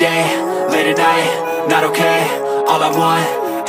day, late at night, not okay. All I want,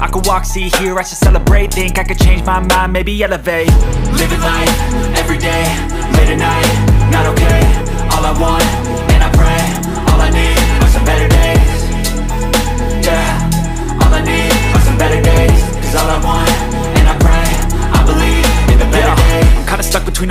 I could walk, see, hear, I should celebrate. Think I could change my mind, maybe elevate. Living life, every day, late at night, not okay. All I want, and I pray, all I need are some better days. Yeah, all I need are some better days. Cause all I want, and I pray, I believe in the better days. I'm kinda stuck between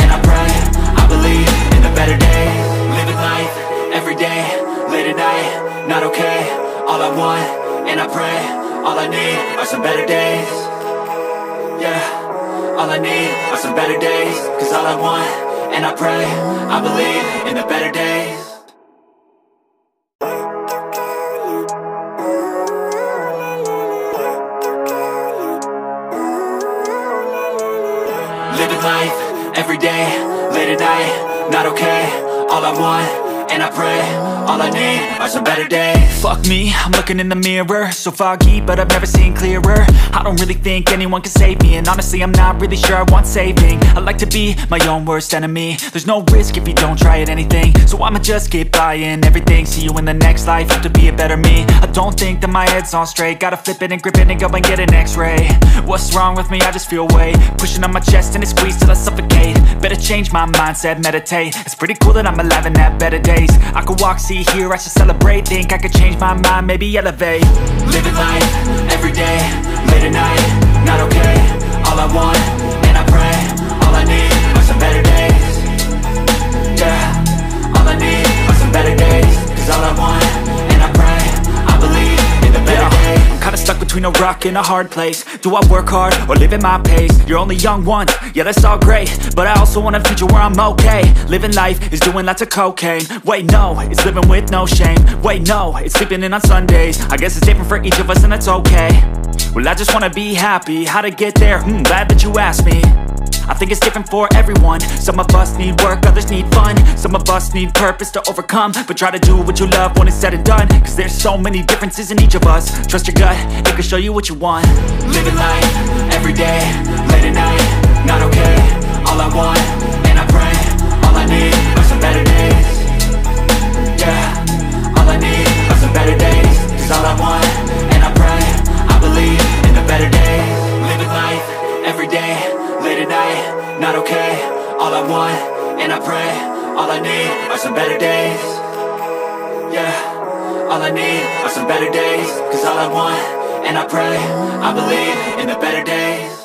and I pray, I believe in the better days. Living life, every day, late at night, not okay. All I want, and I pray, all I need are some better days. Yeah, all I need are some better days. Cause all I want, and I pray, I believe in the better days. Living life, every day, late at night, not okay. All I want, and I pray, all I need are some better days. Fuck me, I'm looking in the mirror, so foggy, but I've never seen clearer. I don't really think anyone can save me, and honestly I'm not really sure I want saving. I like to be my own worst enemy. There's no risk if you don't try at anything, so I'ma just keep buying everything. See you in the next life, have to be a better me. I don't think that my head's on straight, gotta flip it and grip it and go and get an x-ray. What's wrong with me? I just feel weight pushing on my chest and it squeezes till I suffocate. Better change my mindset, meditate. It's pretty cool that I'm alive and have better days. I could walk, see, hear, I should celebrate. Think I could change my mind, maybe elevate. Living life, every day, late at night, not okay. All I want, and I pray, all I need are some better days. Yeah, all I need are some better days. Cause all I want, and I pray, I believe in the better days. I'm kinda stuck between a rock and a hard place. Do I work hard or live at my pace? You're only young once, yeah that's all great, but I also want a future where I'm okay. Living life is doing lots of cocaine. Wait no, it's living with no shame. Wait no, it's sleeping in on Sundays. I guess it's different for each of us and that's okay. Well I just wanna be happy, how to get there? Glad that you asked me. I think it's different for everyone. Some of us need work, others need fun. Some of us need purpose to overcome, but try to do what you love when it's said and done. Cause there's so many differences in each of us. Trust your gut, it can show you what you want. Living life, every day, late at night, not okay. All I want, and I pray, all I need are some better days. Yeah, all I need are some better days. Cause all I want, and I pray, I believe in the better days. Living life, every day, late at night, not okay. All I want, and I pray, all I need are some better days. Yeah, all I need are some better days. Cause all I want, and I pray, I believe in the better days.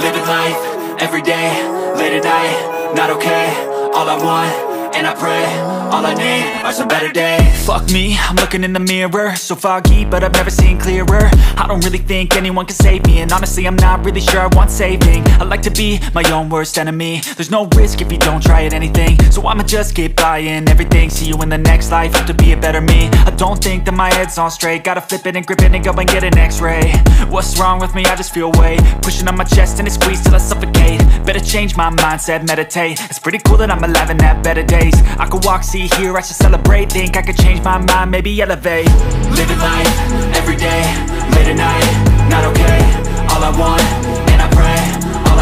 Living life, every day, late at night, not okay. All I want, and I pray, all I need are some better days. Fuck me, I'm looking in the mirror, so foggy, but I've never seen clearer. I don't really think anyone can save me, and honestly I'm not really sure I want saving. I like to be my own worst enemy. There's no risk if you don't try at anything, so I'ma just keep buying everything. See you in the next life, have to be a better me. I don't think that my head's on straight, gotta flip it and grip it and go and get an x-ray. What's wrong with me? I just feel weight pushing on my chest and it squeezes till I suffocate. Better change my mindset, meditate. It's pretty cool that I'm alive and have better days. I could walk, see, hear, I should celebrate. Think I could change my mind, maybe elevate. Living life, every day, late at night, not okay. All I want, and I pray, all I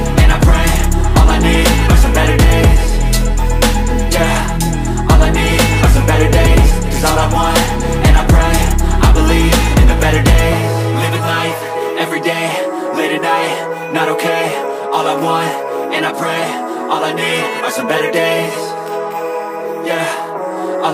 and I pray, all I need are some better days. Yeah, all I need are some better days. Cause all I want, and I pray, I believe in the better days. Living life, everyday, late at night, not okay. All I want, and I pray, all I need are some better days. Yeah, all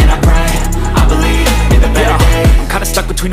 and I pray, I believe in the better days. I'm kinda stuck between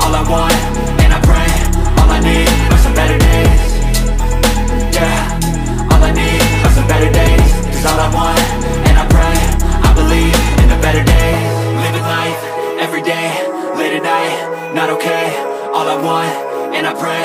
All I want, and I pray, all I need are some better days. Yeah, all I need are some better days. Cause all I want, and I pray, I believe in the better days. Living life, everyday, late at night, not okay. All I want, and I pray,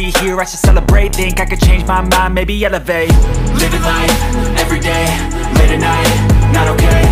hear, I should celebrate. Think I could change my mind, maybe elevate. Living life, everyday, late at night, not okay.